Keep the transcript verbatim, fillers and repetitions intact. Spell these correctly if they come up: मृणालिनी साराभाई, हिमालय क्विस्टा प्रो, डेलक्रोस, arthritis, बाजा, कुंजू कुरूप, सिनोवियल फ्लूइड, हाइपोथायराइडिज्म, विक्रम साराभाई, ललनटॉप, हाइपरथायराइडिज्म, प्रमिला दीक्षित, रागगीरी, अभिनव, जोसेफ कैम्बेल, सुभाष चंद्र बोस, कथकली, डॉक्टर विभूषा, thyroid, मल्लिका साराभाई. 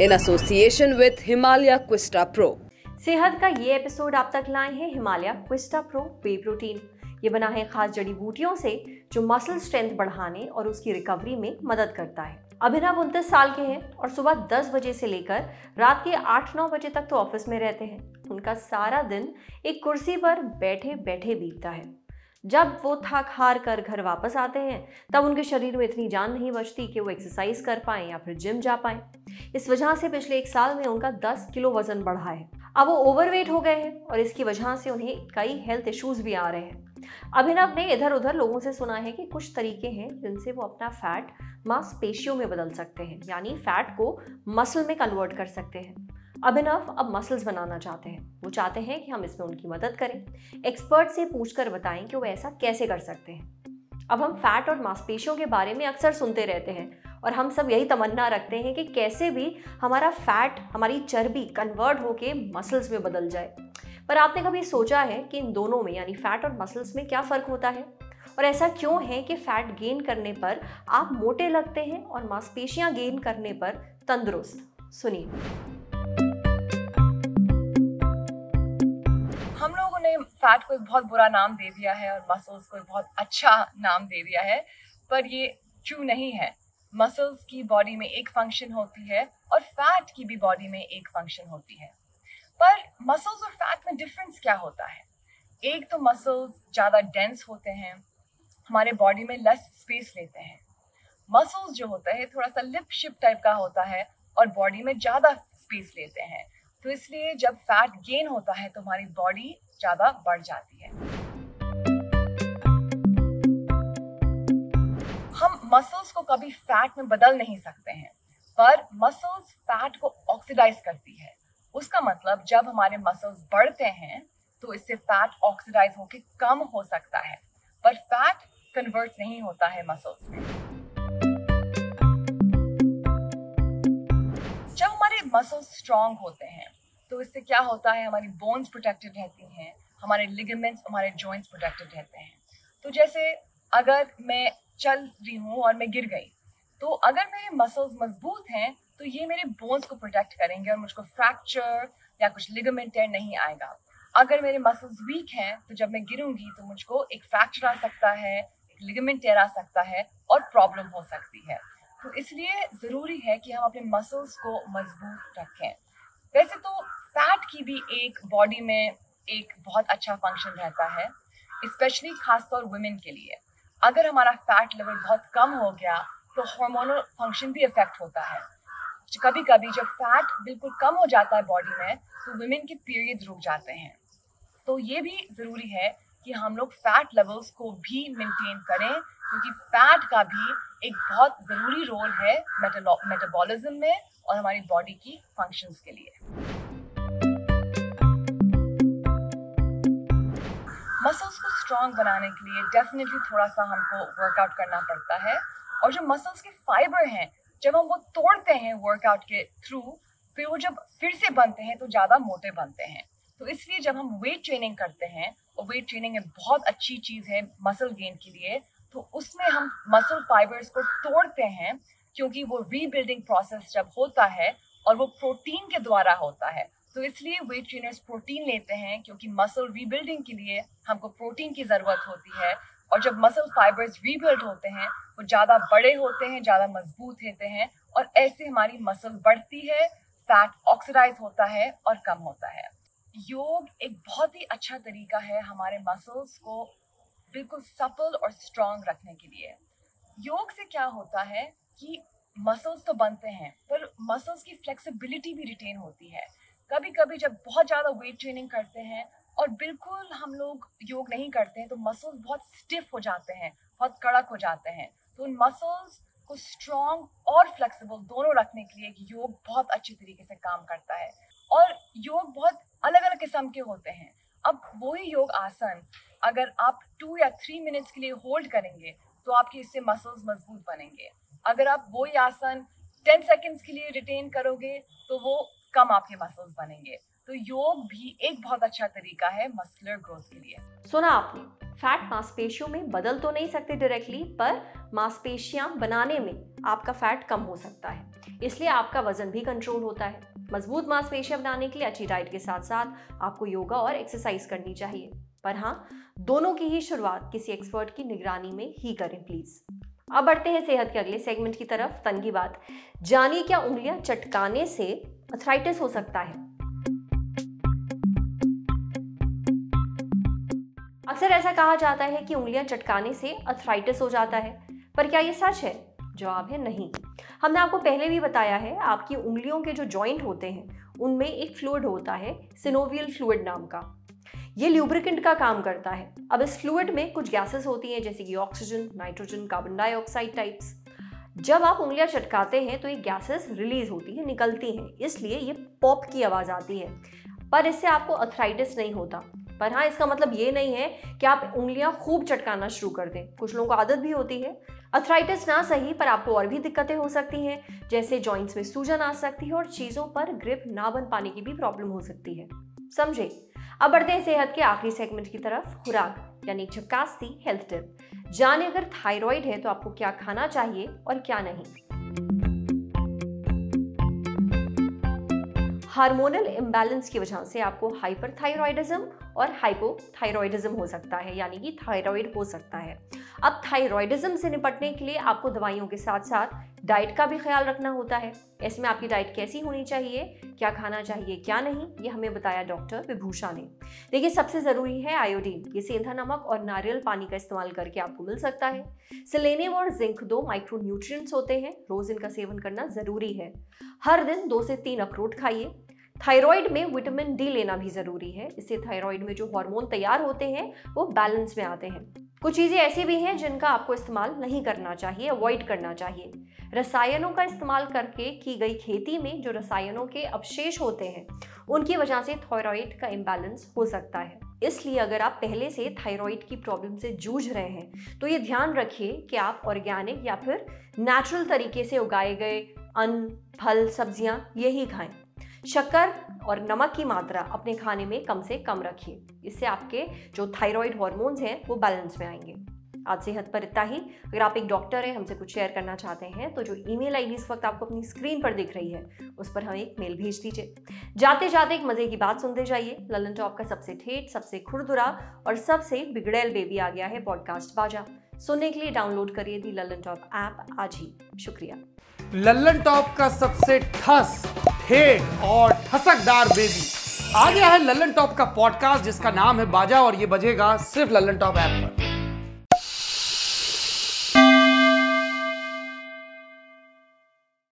In association with हिमालय क्विस्टा प्रो। सेहत का ये एपिसोड आप तक लाए हैं हिमालय क्विस्टा प्रो whey protein. ये बना है खास जड़ी बूटियों से जो मसल स्ट्रेंथ बढ़ाने और उसकी रिकवरी में मदद करता है। अभिनव उनतीस साल के हैं और सुबह दस बजे से लेकर रात के आठ नौ बजे तक तो ऑफिस में रहते हैं। उनका सारा दिन एक कुर्सी पर बैठे बैठे बीतता है। जब वो थक हार कर घर वापस आते हैं तब उनके शरीर में इतनी जान नहीं बचती कि वो एक्सरसाइज कर पाएँ या फिर जिम जा पाएँ। इस वजह से पिछले एक साल में उनका दस किलो वजन बढ़ा है। अब वो ओवरवेट हो गए हैं और इसकी वजह से उन्हें कई हेल्थ इश्यूज भी आ रहे हैं। अभिनव ने इधर उधर लोगों से सुना है कि कुछ तरीके हैं जिनसे वो अपना फैट मांसपेशियों में बदल सकते हैं, यानी फैट को मसल में कन्वर्ट कर सकते हैं। अभिनव अब मसल्स बनाना चाहते हैं। वो चाहते हैं कि हम इसमें उनकी मदद करें, एक्सपर्ट से पूछकर बताएं कि वो ऐसा कैसे कर सकते हैं। अब हम फैट और मांसपेशियों के बारे में अक्सर सुनते रहते हैं और हम सब यही तमन्ना रखते हैं कि कैसे भी हमारा फैट, हमारी चर्बी कन्वर्ट होके मसल्स में बदल जाए। पर आपने कभी सोचा है कि इन दोनों में, यानी फैट और मसल्स में, क्या फ़र्क होता है और ऐसा क्यों है कि फैट गेन करने पर आप मोटे लगते हैं और मांसपेशियाँ गेन करने पर तंदुरुस्त? सुनिए। फैट को एक बहुत बुरा नाम दे दिया है और मसल्स को एक बहुत अच्छा नाम दे दिया है, पर ये ट्रू नहीं है। मसल्स की बॉडी में एक फंक्शन होती है और फैट की भी बॉडी में एक फंक्शन होती है। पर मसल्स और फैट में डिफरेंस क्या होता है? एक तो मसल्स ज़्यादा डेंस होते हैं, हमारे बॉडी में लेस स्पेस लेते हैं। मसल्स जो होता है थोड़ा सा लिप शिप टाइप का होता है और बॉडी में ज़्यादा स्पेस लेते हैं, तो इसलिए जब फैट गेन होता है तो हमारी बॉडी ज़्यादा बढ़ जाती है। हम मसल्स को कभी फैट में बदल नहीं सकते हैं, पर मसल्स फैट को ऑक्सीडाइज करती है। उसका मतलब जब हमारे मसल्स बढ़ते हैं तो इससे फैट ऑक्सीडाइज होकर कम हो सकता है, पर फैट कन्वर्ट नहीं होता है मसल्स में। जब हमारे मसल्स स्ट्रांग होते हैं तो इससे क्या होता है, हमारी बोन्स प्रोटेक्टेड रहती हैं, हमारे लिगामेंट्स, हमारे जॉइंट्स प्रोटेक्टेड रहते हैं। तो जैसे अगर मैं चल रही हूँ और मैं गिर गई, तो अगर मेरे मसल्स मजबूत हैं तो ये मेरे बोन्स को प्रोटेक्ट करेंगे और मुझको फ्रैक्चर या कुछ लिगामेंट टेयर नहीं आएगा। अगर मेरे मसल्स वीक हैं तो जब मैं गिरूँगी तो मुझको एक फ्रैक्चर आ सकता है, एक लिगामेंट टेयर आ सकता है और प्रॉब्लम हो सकती है। तो इसलिए ज़रूरी है कि हम अपने मसल्स को मजबूत रखें। वैसे तो फैट की भी एक बॉडी में एक बहुत अच्छा फंक्शन रहता है, स्पेशली खासतौर वुमेन के लिए। अगर हमारा फैट लेवल बहुत कम हो गया तो हार्मोनल फंक्शन भी इफेक्ट होता है। कभी कभी जब फैट बिल्कुल कम हो जाता है बॉडी में तो वुमेन के पीरियड्स रुक जाते हैं। तो ये भी ज़रूरी है कि हम लोग फैट लेवल्स को भी मेंटेन करें, क्योंकि फैट का भी एक बहुत ज़रूरी रोल है मेटाबॉलिज्म में और हमारी बॉडी की फंक्शंस के लिए। मसल्स को स्ट्रॉन्ग बनाने के लिए डेफिनेटली थोड़ा सा हमको वर्कआउट करना पड़ता है, और जो मसल्स के फाइबर हैं जब हम वो तोड़ते हैं वर्कआउट के थ्रू, फिर वो जब फिर से बनते हैं तो ज़्यादा मोटे बनते हैं। तो इसलिए जब हम वेट ट्रेनिंग करते हैं, और वेट ट्रेनिंग एक बहुत अच्छी चीज़ है मसल गेन के लिए, तो उसमें हम मसल फाइबर्स को तोड़ते हैं, क्योंकि वो रीबिल्डिंग प्रोसेस जब होता है और वो प्रोटीन के द्वारा होता है। तो इसलिए वेट ट्रेनर्स प्रोटीन लेते हैं, क्योंकि मसल रीबिल्डिंग के लिए हमको प्रोटीन की ज़रूरत होती है। और जब मसल फाइबर्स रीबिल्ड होते हैं वो ज़्यादा बड़े होते हैं, ज़्यादा मजबूत होते हैं, और ऐसे हमारी मसल बढ़ती है, फैट ऑक्सीडाइज होता है और कम होता है। योग एक बहुत ही अच्छा तरीका है हमारे मसल्स को बिल्कुल सपल और स्ट्रांग रखने के लिए। योग से क्या होता है कि मसल्स तो बनते हैं, पर मसल्स की फ्लेक्सिबिलिटी भी रिटेन होती है। कभी कभी जब बहुत ज़्यादा वेट ट्रेनिंग करते हैं और बिल्कुल हम लोग योग नहीं करते हैं तो मसल्स बहुत स्टिफ हो जाते हैं, बहुत कड़क हो जाते हैं। तो उन मसल्स को स्ट्रांग और फ्लेक्सिबल दोनों रखने के लिए योग बहुत अच्छे तरीके से काम करता है। और योग बहुत अलग अलग किस्म के होते हैं। अब वही योग आसन अगर आप टू या थ्री मिनट्स के लिए होल्ड करेंगे तो आपके इससे मसल्स मजबूत बनेंगे। अगर आप वही आसन टेन सेकेंड्स के लिए रिटेन करोगे तो वो कम आपके मसल्स बनेंगे। तो योग भी एक बहुत अच्छा तरीका है मस्कुलर ग्रोथ के लिए। सुना आपने, फैट मांसपेशियों में बदल तो नहीं सकते डायरेक्टली, पर मांसपेशियां बनाने में आपका फैट कम हो सकता है, इसलिए आपका वजन भी कंट्रोल होता है। मजबूत मांसपेशियां बनाने के लिए अच्छी डाइट के साथ साथ आपको योगा और एक्सरसाइज करनी चाहिए, पर हाँ, दोनों की ही शुरुआत किसी एक्सपर्ट की निगरानी में ही करें प्लीज। अब बढ़ते हैं सेहत के अगले सेगमेंट की तरफ, तन की बात। जानिए क्या उंगलियां चटकाने से आर्थराइटिस हो सकता है। अक्सर ऐसा कहा जाता है कि उंगलियां चटकाने से आर्थराइटिस हो जाता है, पर क्या ये सच है? जवाब है नहीं। हमने आपको पहले भी बताया है, आपकी उंगलियों के जो जॉइंट होते हैं उनमें एक फ्लूइड होता है सिनोवियल फ्लूइड नाम का। ये ल्यूब्रिकेंट का काम करता है। अब इस फ्लूइड में कुछ गैसेस होती हैं जैसे कि oxygen, nitrogen, carbon dioxide types. जब आप उंगलियां चटकाते हैं तो ये गैसेस रिलीज होती हैं, निकलती हैं, इसलिए ये पॉप की आवाज़ आती है, पर इससे आपको आर्थराइटिस नहीं होता। पर हाँ, इसका मतलब ये नहीं है कि आप उंगलियां खूब चटकाना शुरू कर दें। कुछ लोगों को आदत भी होती है। आर्थराइटिस ना सही, पर आपको और भी दिक्कतें हो सकती हैं, जैसे जॉइंट्स में सूजन आ सकती है और चीज़ों पर ग्रिप ना बन पाने की भी प्रॉब्लम हो सकती है। समझे? अब बढ़ते हैं सेहत के आखिरी सेगमेंट की तरफ, खुराक यानी झक्कास सी हेल्थ टिप। जाने अगर थायराइड है तो आपको क्या खाना चाहिए और क्या नहीं। हार्मोनल इम्बैलेंस की वजह से आपको हाइपरथायराइडिज्म और हाइपोथायराइडिज्म हो सकता है, यानी कि थायराइड हो सकता है। अब थायराइडिज्म से निपटने के लिए आपको दवाइयों के साथ साथ डाइट का भी ख्याल रखना होता है। इसमें आपकी डाइट कैसी होनी चाहिए, क्या खाना चाहिए, क्या नहीं, ये हमें बताया डॉक्टर विभूषा ने। देखिए, सबसे ज़रूरी है आयोडीन। ये सेंधा नमक और नारियल पानी का इस्तेमाल करके आपको मिल सकता है। सेलेनियम और जिंक दो माइक्रो न्यूट्रिएंट्स होते हैं, रोज़ इनका सेवन करना ज़रूरी है। हर दिन दो से तीन अखरोट खाइए। थायराइड में विटामिन डी लेना भी ज़रूरी है, इससे थायराइड में जो हार्मोन तैयार होते हैं वो बैलेंस में आते हैं। कुछ चीज़ें ऐसी भी हैं जिनका आपको इस्तेमाल नहीं करना चाहिए, अवॉइड करना चाहिए। रसायनों का इस्तेमाल करके की गई खेती में जो रसायनों के अवशेष होते हैं उनकी वजह से थायराइड का इम्बैलेंस हो सकता है। इसलिए अगर आप पहले से थायराइड की प्रॉब्लम से जूझ रहे हैं तो ये ध्यान रखिए कि आप ऑर्गेनिक या फिर नेचुरल तरीके से उगाए गए अन्न, फल, सब्जियाँ यही खाएँ। शक्कर और नमक की मात्रा अपने खाने में कम से कम रखिए, इससे आपके जो थायराइड हार्मोन्स हैं वो बैलेंस में आएंगे। आज सेहत पर इतना ही। अगर आप एक डॉक्टर हैं, हमसे कुछ शेयर करना चाहते हैं तो जो ईमेल आईडी इस वक्त आपको अपनी स्क्रीन पर दिख रही है उस पर हमें एक मेल भेज दीजिए। जाते जाते एक मज़े की बात सुनते जाइए, ललनटॉप का सबसे ठेठ, सबसे खुरदुरा और सबसे बिगड़ैल बेबी आ गया है पॉडकास्ट बाजा। सुनने के लिए डाउनलोड करिए दी ललनटॉप ऐप आज ही। शुक्रिया। ललनटॉप का सबसे ठस, ठेठ और ठसकदार बेबी आ गया है ललनटॉप का पॉडकास्ट जिसका नाम है बाजा, और ये बजेगा सिर्फ ललनटॉप ऐप पर।